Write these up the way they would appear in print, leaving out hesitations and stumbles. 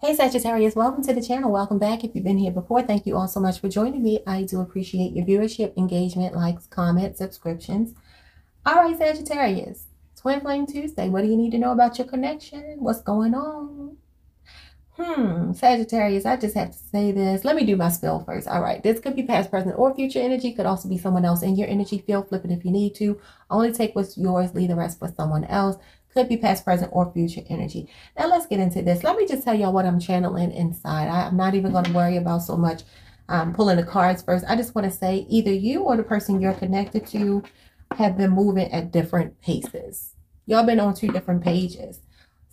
Hey Sagittarius, welcome to the channel. Welcome back. If you've been here before, thank you all so much for joining me. I do appreciate your viewership, engagement, likes, comments, subscriptions. All right, Sagittarius, Twin Flame Tuesday. What do you need to know about your connection? What's going on? Sagittarius, I just have to say this. Let me do my spell first. All right, this could be past, present, or future energy. Could also be someone else in your energy field. Flip it if you need to. Only take what's yours, leave the rest for someone else. Could be past, present, or future energy. Now let's get into this. Let me just tell y'all what I'm channeling inside. I'm not even going to worry about so much pulling the cards first. I just want to say either you or the person you're connected to have been moving at different paces. Y'all been on two different pages.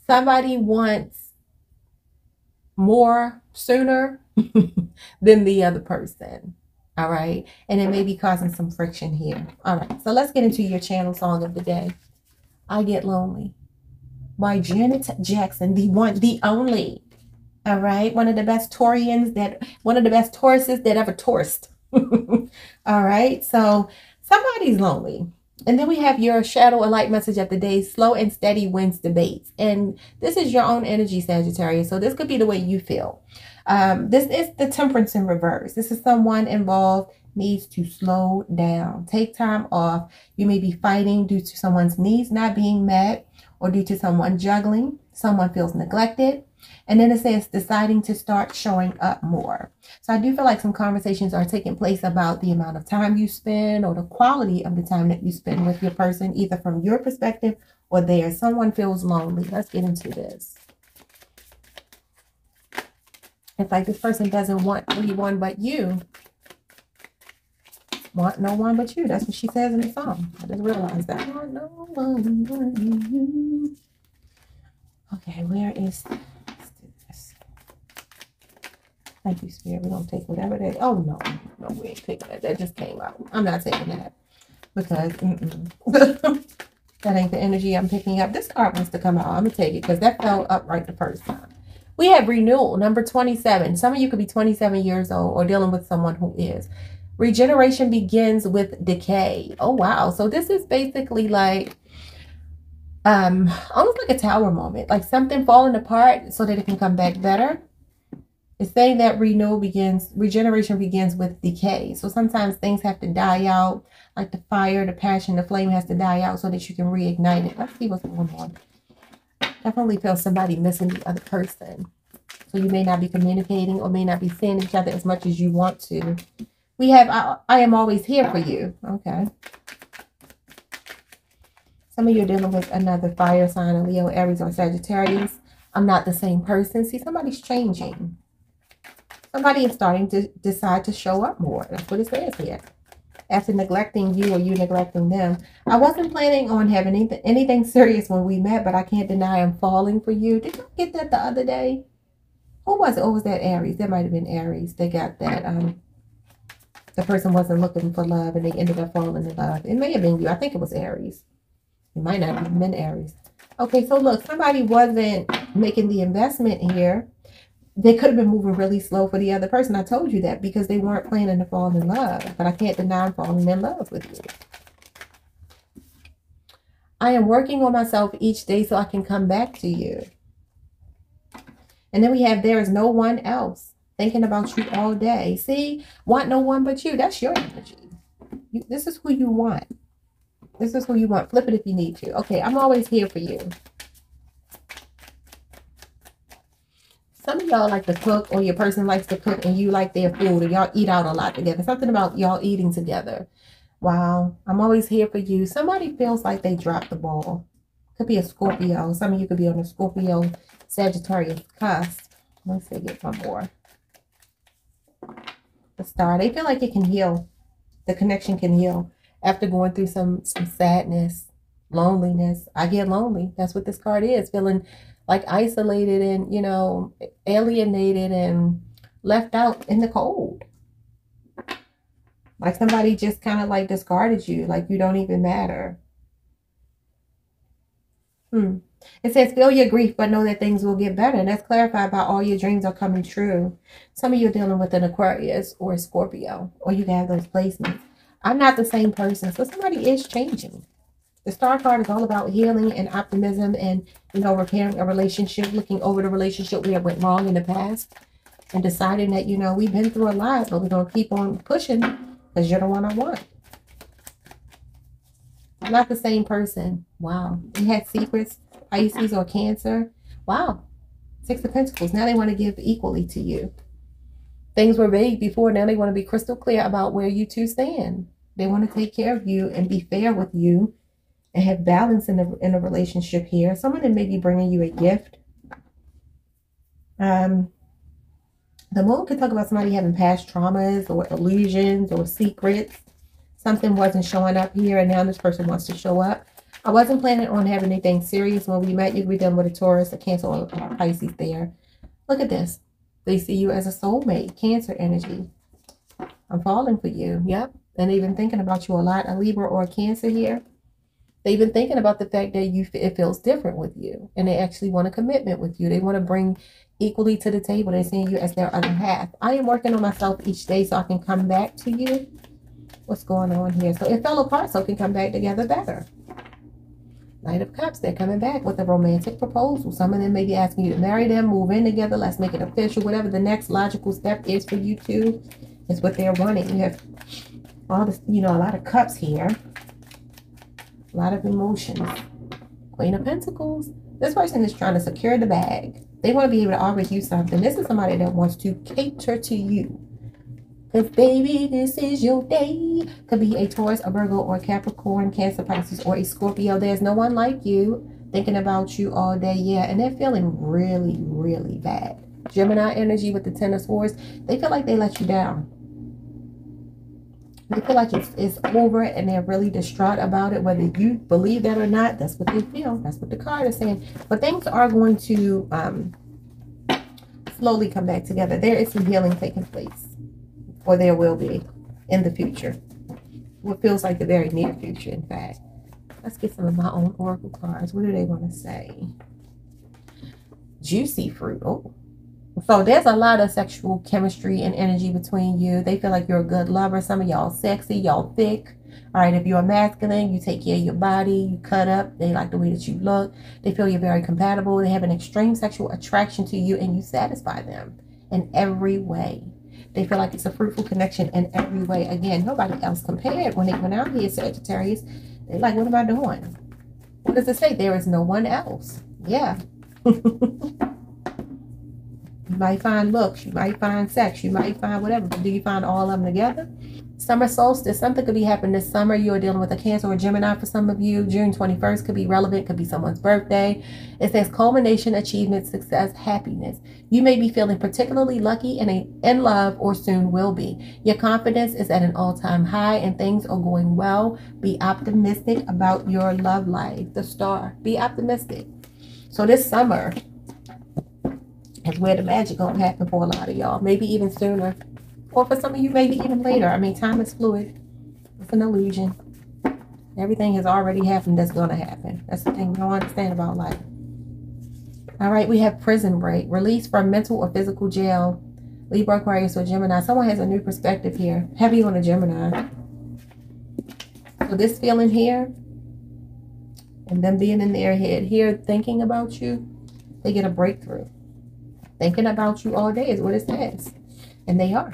Somebody wants more sooner than the other person. All right. And it may be causing some friction here. All right. So let's get into your channel song of the day. I Get Lonely by Janet Jackson, the one, the only. All right, one of the best Tauruses that ever Taurused. All right, so somebody's lonely. And then we have your shadow and light message of the day, slow and steady wins debates. And this is your own energy, Sagittarius, so this could be the way you feel. This is the Temperance in reverse. This is someone involved needs to slow down, take time off. You may be fighting due to someone's needs not being met or due to someone juggling. Someone feels neglected. And then it says deciding to start showing up more. So I do feel like some conversations are taking place about the amount of time you spend or the quality of the time that you spend with your person, either from your perspective or theirs. Someone feels lonely. Let's get into this. It's like this person doesn't want anyone but you. Want no one but you. That's what she says in the song. I didn't realize that. Want no one but you. Okay, where is this? Thank you, Spirit. We're going to take whatever that is. Oh, no. No, we ain't taking that. That just came out. I'm not taking that. Because, that ain't the energy I'm picking up. This card wants to come out. I'm going to take it because that fell upright the first time. We have renewal, number 27. Some of you could be 27 years old or dealing with someone who is. Regeneration begins with decay. Oh, wow. So this is basically like almost like a tower moment, like something falling apart so that it can come back better. It's saying that regeneration begins with decay. So sometimes things have to die out, like the fire, the passion, the flame has to die out so that you can reignite it. Let's see what's going on. Definitely feel somebody missing the other person. So you may not be communicating or may not be seeing each other as much as you want to. We have, I am always here for you. Okay. Some of you are dealing with another fire sign, a Leo, Aries, or Sagittarius. I'm not the same person. See, somebody's changing. Somebody is starting to decide to show up more. That's what it says here. After neglecting you or you neglecting them. I wasn't planning on having anything serious when we met, but I can't deny I'm falling for you. Did you get that the other day? Who was it? Oh, was that Aries? That might have been Aries. They got that, the person wasn't looking for love and they ended up falling in love. It may have been you. I think it was Aries. It might not have been Aries. Okay, so look, somebody wasn't making the investment here. They could have been moving really slow for the other person. I told you that because they weren't planning to fall in love. But I can't deny I'm falling in love with you. I am working on myself each day so I can come back to you. And then we have there is no one else. Thinking about you all day. See, want no one but you. That's your energy. This is who you want. This is who you want. Flip it if you need to. Okay, I'm always here for you. Some of y'all like to cook or your person likes to cook and you like their food or y'all eat out a lot together. Something about y'all eating together. Wow, I'm always here for you. Somebody feels like they dropped the ball. Could be a Scorpio. Some of you could be on a Scorpio Sagittarius cusp. Let's see, get one more. The star. They feel like it can heal. The connection can heal after going through some sadness, loneliness. I get lonely. That's what this card is. Feeling like isolated and, you know, alienated and left out in the cold. Like somebody just kind of like discarded you. Like you don't even matter. It says, feel your grief, but know that things will get better. And that's clarified by all your dreams are coming true. Some of you are dealing with an Aquarius or a Scorpio, or you can have those placements. I'm not the same person. So somebody is changing. The star card is all about healing and optimism and, repairing a relationship, looking over the relationship where it went wrong in the past and deciding that, you know, we've been through a lot, but we're going to keep on pushing because you're the one I want. I'm not the same person. Wow. You had secrets, Pisces or Cancer. Wow. 6 of Pentacles. Now they want to give equally to you. Things were vague before. Now they want to be crystal clear about where you two stand. They want to take care of you and be fair with you and have balance in the relationship here. Some of them may be bringing you a gift. The moon could talk about somebody having past traumas or illusions or secrets. Something wasn't showing up here and now this person wants to show up. I wasn't planning on having anything serious when we met. You could be done with a Taurus, a Cancer, or a Pisces there. Look at this. They see you as a soulmate, Cancer energy. I'm falling for you. Yep. And they've been thinking about you a lot, a Libra or a Cancer here. They've been thinking about the fact that you it feels different with you. And they actually want a commitment with you. They want to bring equally to the table. They're seeing you as their other half. I am working on myself each day so I can come back to you. What's going on here? So it fell apart so it can come back together better. Knight of Cups, they're coming back with a romantic proposal. Some of them may be asking you to marry them, move in together, let's make it official. Whatever the next logical step is for you two is what they're running. You have all this, you know, a lot of cups here. A lot of emotions. Queen of Pentacles. This person is trying to secure the bag. They want to be able to offer you something. This is somebody that wants to cater to you. Because, baby, this is your day. Could be a Taurus, a Virgo, or a Capricorn, Cancer, Pisces, or a Scorpio. There's no one like you thinking about you all day. Yeah, and they're feeling really, really bad. Gemini energy with the 10 of Swords. They feel like they let you down. They feel like it's over and they're really distraught about it. Whether you believe that or not, that's what they feel. That's what the card is saying. But things are going to slowly come back together. There is some healing taking place. Or there will be in the future. What feels like the very near future, in fact. Let's get some of my own oracle cards. What do they want to say? Juicy fruit. Oh. So there's a lot of sexual chemistry and energy between you. They feel like you're a good lover. Some of y'all sexy, y'all thick. All right, if you're masculine, you take care of your body, you cut up. They like the way that you look. They feel you're very compatible. They have an extreme sexual attraction to you and you satisfy them in every way. They feel like it's a fruitful connection in every way. Again, nobody else compared when they went out here, Sagittarius. They're like, what am I doing? What does it say? There is no one else. Yeah. You might find looks. You might find sex. You might find whatever. But do you find all of them together? Summer solstice. Something could be happening this summer. You're dealing with a Cancer or Gemini for some of you. June 21st could be relevant. Could be someone's birthday. It says culmination, achievement, success, happiness. You may be feeling particularly lucky and in love or soon will be. Your confidence is at an all-time high and things are going well. Be optimistic about your love life. The star. Be optimistic. So this summer is where the magic gonna happen for a lot of y'all. Maybe even sooner. Or for some of you, maybe even later. I mean, time is fluid. It's an illusion. Everything has already happened that's going to happen. That's the thing we don't understand about life. All right, we have prison break. Release from mental or physical jail. Libra, Aquarius, or Gemini. Someone has a new perspective here. Heavy on a Gemini. So this feeling here, and them being in their head here, thinking about you, they get a breakthrough. Thinking about you all day is what it says. And they are.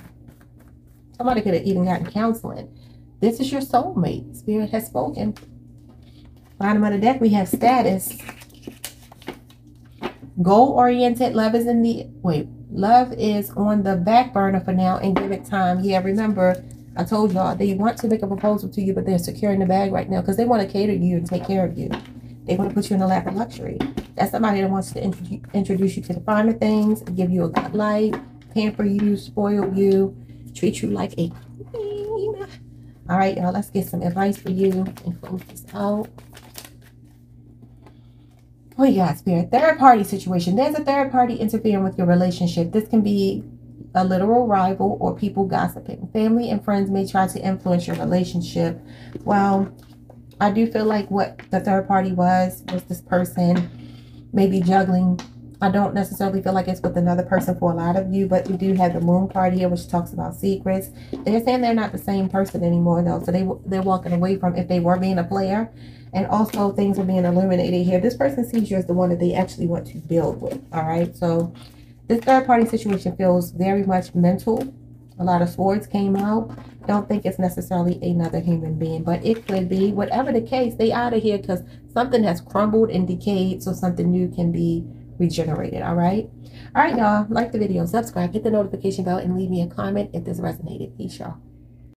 Somebody could have even gotten counseling. This is your soulmate. Spirit has spoken. Bottom of the deck, we have status. Goal-oriented. Love is in the... Wait. Love is on the back burner for now and give it time. Yeah, remember, I told y'all, they want to make a proposal to you, but they're securing the bag right now because they want to cater to you and take care of you. They want to put you in a lap of luxury. That's somebody that wants to introduce you to the finer things, give you a good life, pamper you, spoil you, treat you like a queen. All right, y'all, let's get some advice for you and close this out. Oh, yeah, Spirit. Third party situation. There's a third party interfering with your relationship. This can be a literal rival or people gossiping. Family and friends may try to influence your relationship. Well, I do feel like what the third party was this person maybe juggling. I don't necessarily feel like it's with another person for a lot of you, but we do have the moon card here, which talks about secrets. They're saying they're not the same person anymore, though, so they're walking away from, if they were being a player, And also things are being illuminated here. This person sees you as the one that they actually want to build with. All right. So this third party situation feels very much mental. A lot of swords came out. Don't think it's necessarily another human being, but it could be. Whatever the case, they out of here because something has crumbled and decayed, so something new can be regenerated. All right. All right, y'all. Like the video, subscribe, hit the notification bell, and leave me a comment if this resonated. Peace, y'all.